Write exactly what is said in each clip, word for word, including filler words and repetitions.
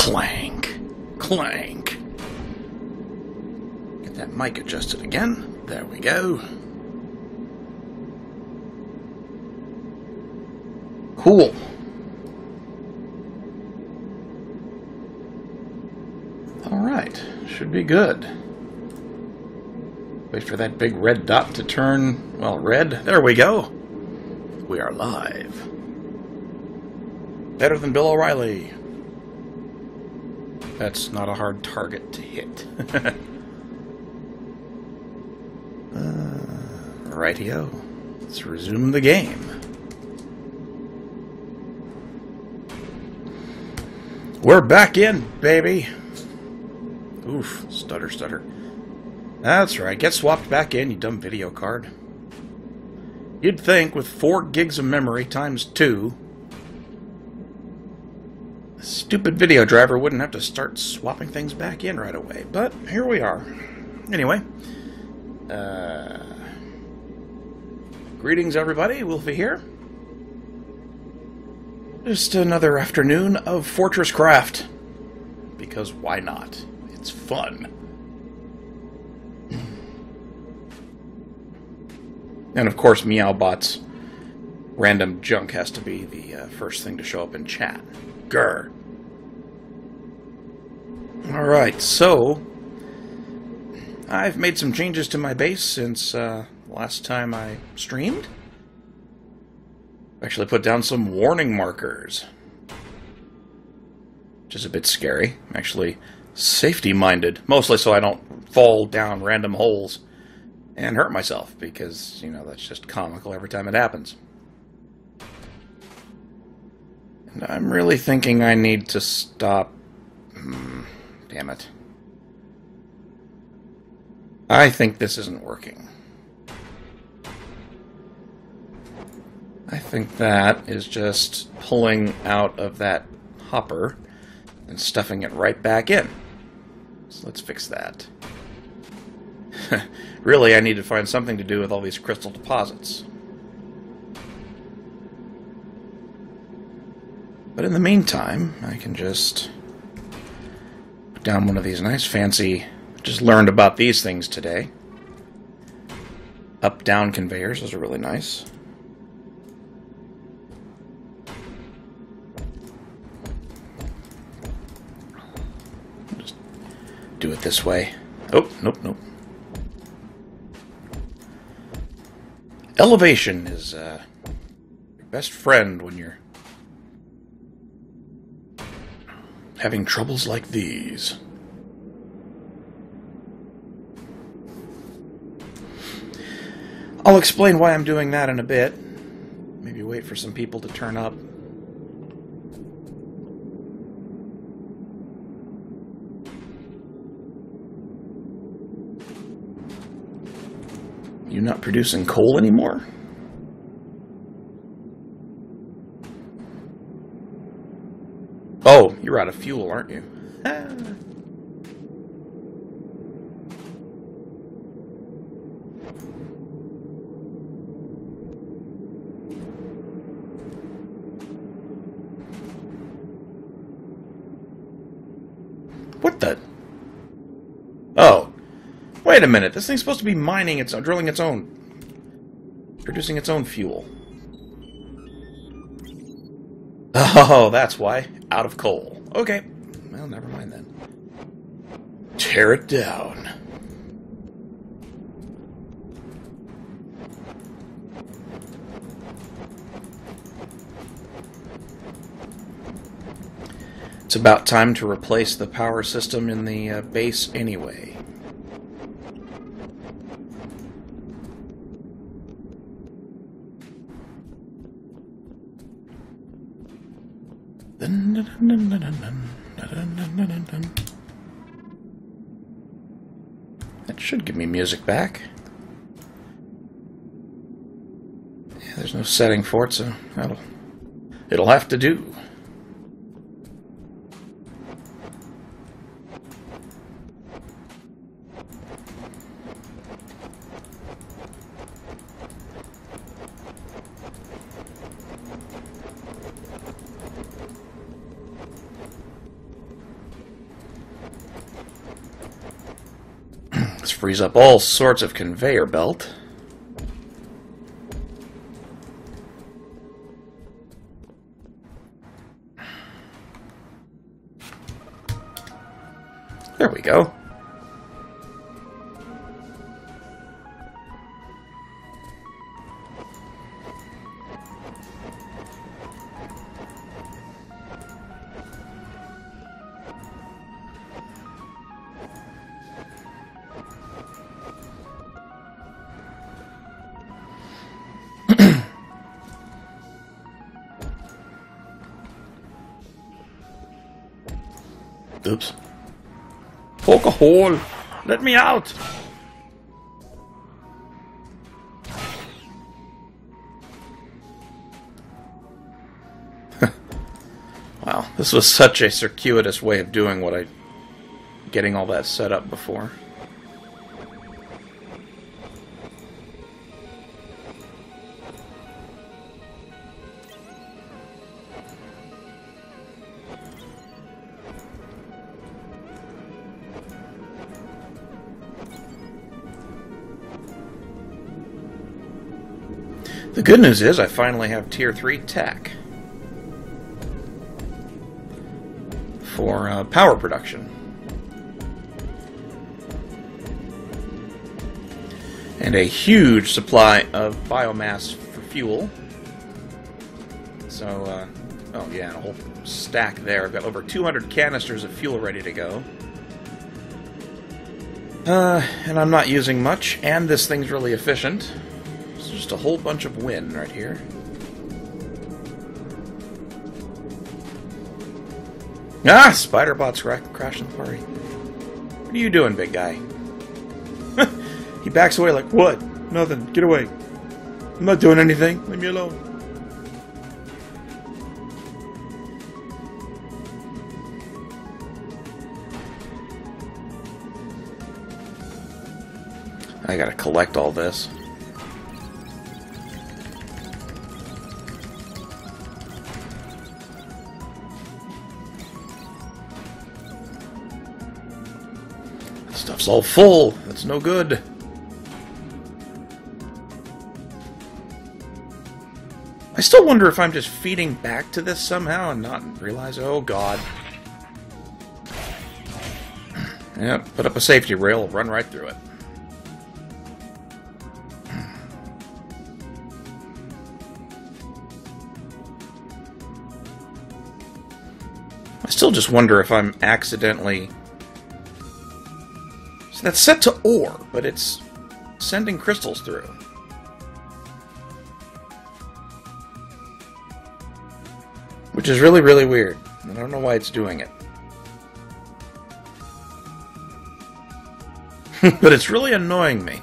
Clank. Clank. Get that mic adjusted again. There we go. Cool. Alright, should be good. Wait for that big red dot to turn, well, red. There we go. We are live. Better than Bill O'Reilly. That's not a hard target to hit. uh, Rightio. Let's resume the game. We're back in, baby. Oof, stutter, stutter. That's right. Get swapped back in, you dumb video card. You'd think with four gigs of memory times two, the stupid video driver wouldn't have to start swapping things back in right away. But here we are. Anyway, uh, greetings, everybody. Wolfie here. Just another afternoon of Fortress Craft, because why not? It's fun. And of course, Meowbots random junk has to be the uh, first thing to show up in chat. Grr. Alright, so I've made some changes to my base since uh, last time I streamed. Actually put down some warning markers, which is a bit scary. I'm actually safety-minded, mostly so I don't fall down random holes and hurt myself, because, you know, that's just comical every time it happens. And I'm really thinking I need to stop... Mm, damn it. I think this isn't working. I think that is just pulling out of that hopper and stuffing it right back in. So let's fix that. Really, I need to find something to do with all these crystal deposits. But in the meantime, I can just put down one of these nice fancy... Just learned about these things today. Up-down conveyors, those are really nice. Just do it this way. Oh, nope, nope. Elevation is uh, your best friend when you're having troubles like these. I'll explain why I'm doing that in a bit. Maybe wait for some people to turn up. You're not producing coal anymore? Oh, you're out of fuel, aren't you? What the? Oh. Wait a minute, this thing's supposed to be mining its own, drilling its own, producing its own fuel. Oh, that's why. Out of coal. Okay. Well, never mind then. Tear it down. It's about time to replace the power system in the uh, base anyway. That should give me music back. Yeah, there's no setting for it, so that'll, it'll have to do. This frees up all sorts of conveyor belt. There we go. Oops. Poke a hole! Let me out! Wow, this was such a circuitous way of doing what I... getting all that set up before. The good news is I finally have tier three tech for uh, power production. And a huge supply of biomass for fuel. So, uh, oh yeah, and a whole stack there. I've got over two hundred canisters of fuel ready to go. Uh, and I'm not using much, and this thing's really efficient. Just a whole bunch of win right here. Ah! Spider bots crashing the party. What are you doing, big guy? He backs away like, what? Nothing. Get away. I'm not doing anything. Leave me alone. I gotta collect all this. Stuff's all full. That's no good. I still wonder if I'm just feeding back to this somehow and not realize, oh god. Yeah, put up a safety rail, run right through it. I still just wonder if I'm accidentally... That's set to ore, but it's sending crystals through. Which is really, really weird. I don't know why it's doing it. But it's really annoying me.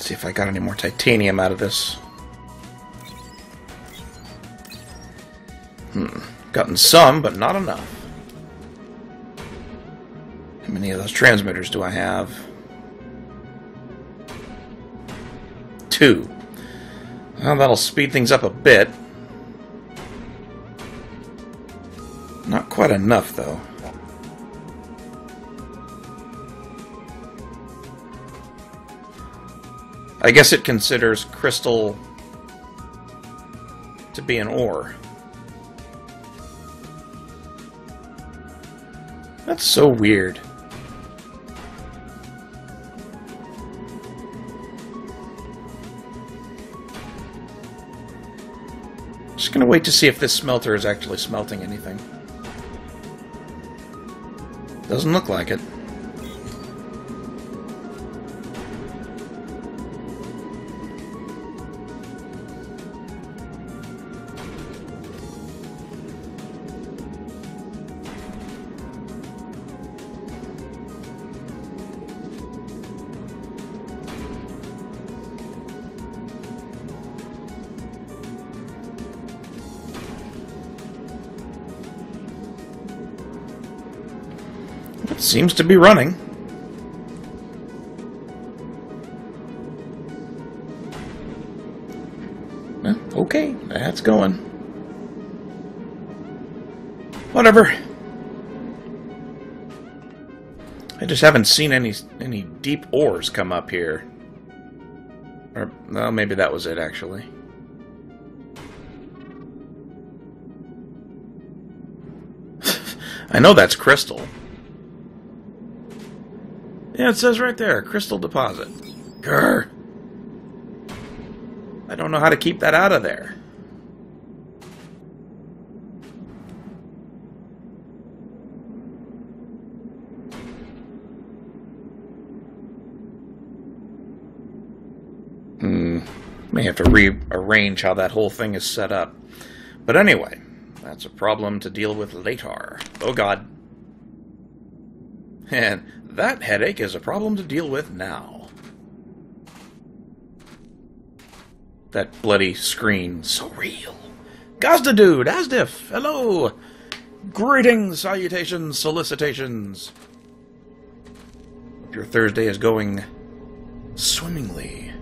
See if I got any more titanium out of this. Hmm. Gotten some, but not enough. How many of those transmitters do I have? Two. Well, that'll speed things up a bit. Not quite enough, though. I guess it considers crystal to be an ore. That's so weird. Just gonna wait to see if this smelter is actually smelting anything. Doesn't look like it. Seems to be running. Okay, that's going. Whatever. I just haven't seen any any deep ores come up here. Or, well, maybe that was it, actually. I know that's crystal. Yeah, it says right there, crystal deposit. Grr. I don't know how to keep that out of there. Hmm. May have to rearrange how that whole thing is set up. But anyway, that's a problem to deal with later. Oh God. And that headache is a problem to deal with now. That bloody screen, so real. Gazda dude, Asdif, hello! Greetings, salutations, solicitations. Hope your Thursday is going swimmingly.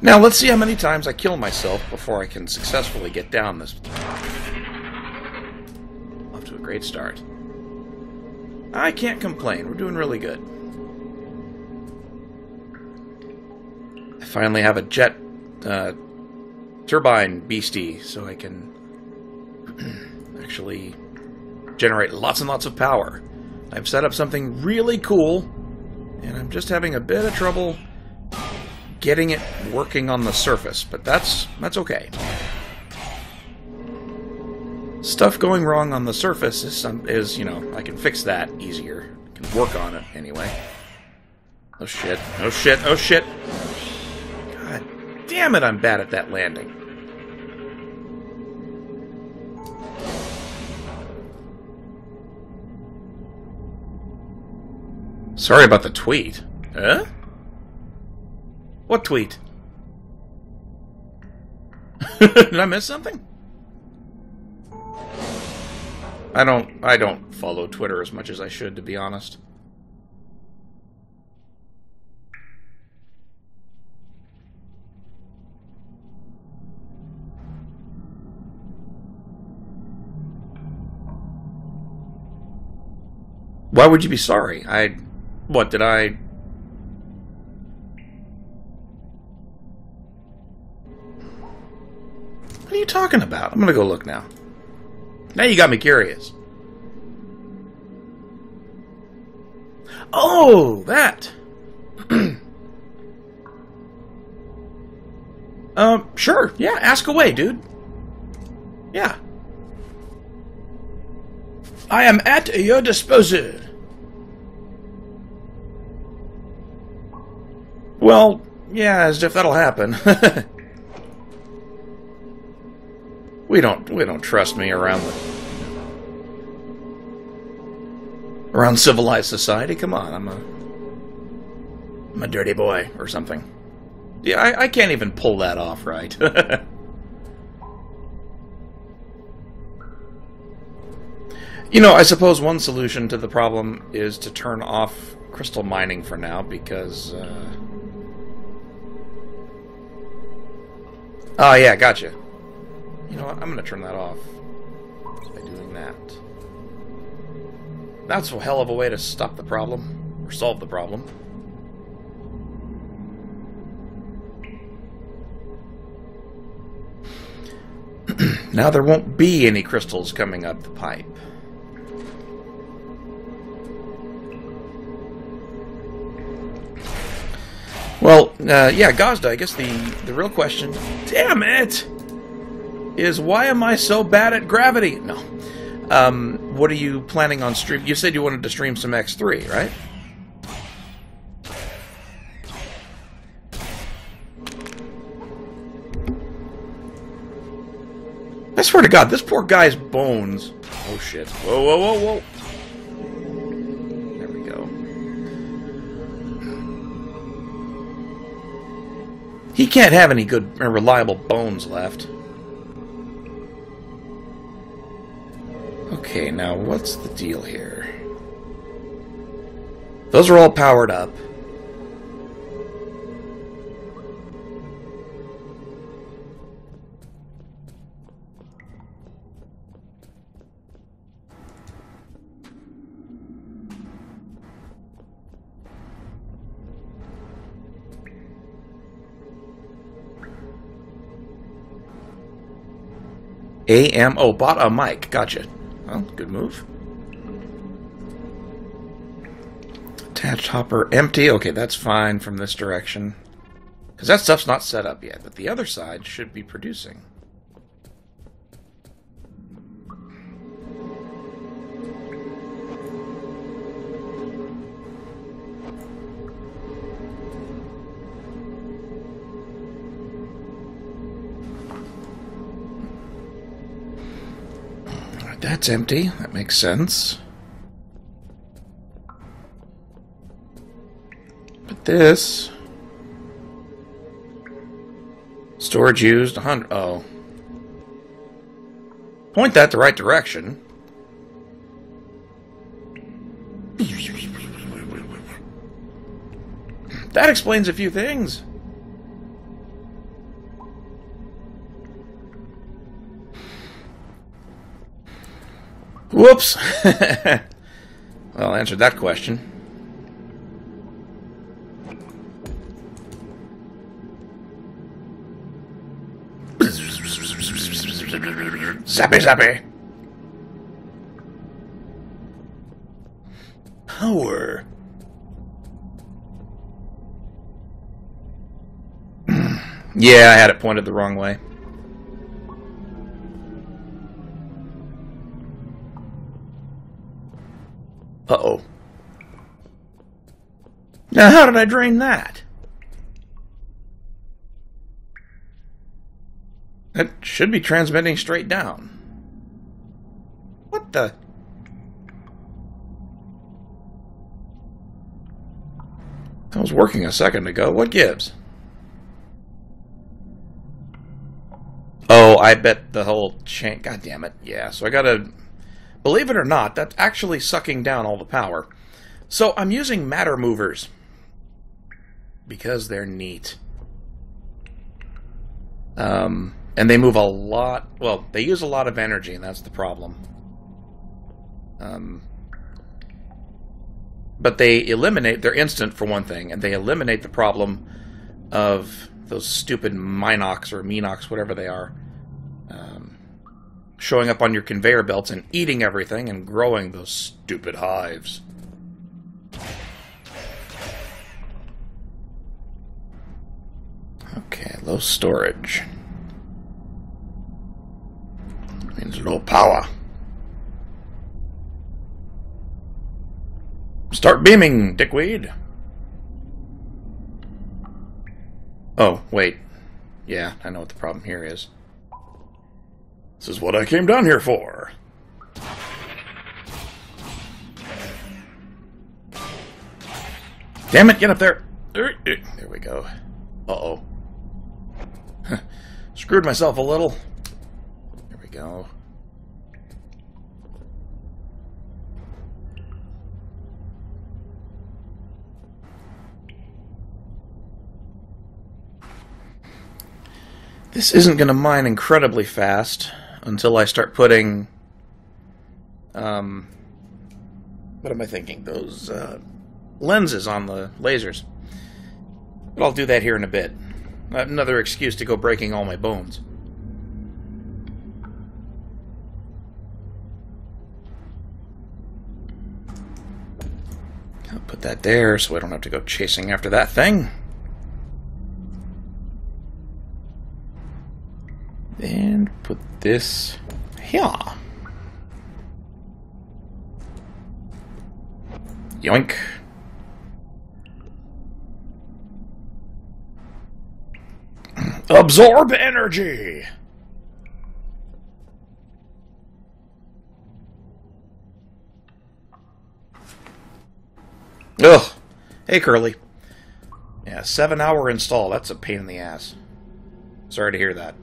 Now let's see how many times I kill myself before I can successfully get down this. Off to a great start. I can't complain, we're doing really good. I finally have a jet uh, turbine beastie, so I can actually generate lots and lots of power. I've set up something really cool, and I'm just having a bit of trouble getting it working on the surface, but that's that's okay. Stuff going wrong on the surface is, some, is you know, I can fix that easier. I can work on it anyway. Oh shit, oh shit, oh shit. Damn it, I'm bad at that landing. Sorry about the tweet. Huh? What tweet? Did I miss something? I don't I don't follow Twitter as much as I should, to be honest. Why would you be sorry? I... What, did I... What are you talking about? I'm gonna go look now. Now you got me curious. Oh, that! um, sure, yeah, ask away, dude. Yeah. I am at your disposal. Well, yeah, as if that'll happen. we don't we don't trust me around the, around civilized society. Come on, I'm a I'm a dirty boy or something. Yeah, I, I can't even pull that off right. You know, I suppose one solution to the problem is to turn off crystal mining for now, because, uh... oh, yeah, gotcha. You know what? I'm going to turn that off by doing that. That's a hell of a way to stop the problem, or solve the problem. Now there won't be any crystals coming up the pipe. Well, uh, yeah, Gazda, I guess the, the real question, damn it, is why am I so bad at gravity? No. Um, what are you planning on stream? You said you wanted to stream some X three, right? I swear to God, this poor guy's bones. Oh, shit. Whoa, whoa, whoa, whoa. He can't have any good and reliable bones left. Okay, now what's the deal here? Those are all powered up. A M. Oh, bought a mic. Gotcha. Well, good move. Attached hopper empty. Okay, that's fine from this direction. Because that stuff's not set up yet, but the other side should be producing. That's empty. That makes sense. But this... Storage used, one hundred... Oh. Point that the right direction. That explains a few things. Whoops! Well, answered that question. Zappy zappy! Power! Yeah, I had it pointed the wrong way. Uh-oh. Now how did I drain that? It should be transmitting straight down. What the? That was working a second ago. What gives? Oh, I bet the whole chain... God damn it. Yeah, so I gotta... Believe it or not, that's actually sucking down all the power. So I'm using Matter Movers because they're neat. Um, and they move a lot... Well, they use a lot of energy, and that's the problem. Um, but they eliminate... They're instant, for one thing, and they eliminate the problem of those stupid Minox or Minox, whatever they are. Um... showing up on your conveyor belts and eating everything and growing those stupid hives. Okay, low storage. That means low power. Start beaming, dickweed! Oh, wait. Yeah, I know what the problem here is. This is what I came down here for. Damn it, get up there. There we go. Uh-oh. Screwed myself a little. There we go. This isn't going to mine incredibly fast. Until I start putting, um, what am I thinking? Those uh, lenses on the lasers. But I'll do that here in a bit. Another excuse to go breaking all my bones. I'll put that there so I don't have to go chasing after that thing. And put this here. Yoink. Absorb energy. Ugh. Hey, Curly. Yeah, seven hour install. That's a pain in the ass. Sorry to hear that.